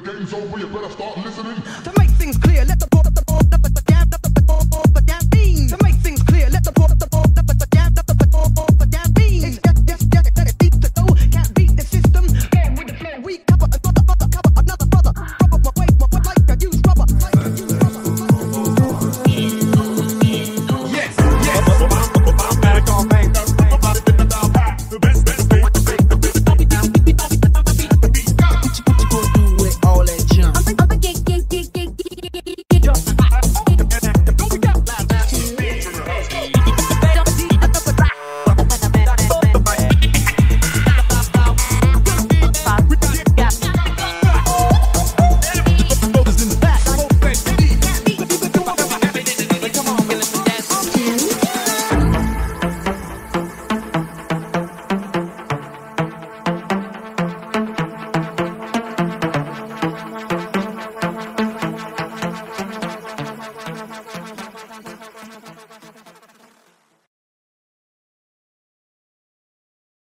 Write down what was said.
The game's over, you better start listening. To make things clear, let the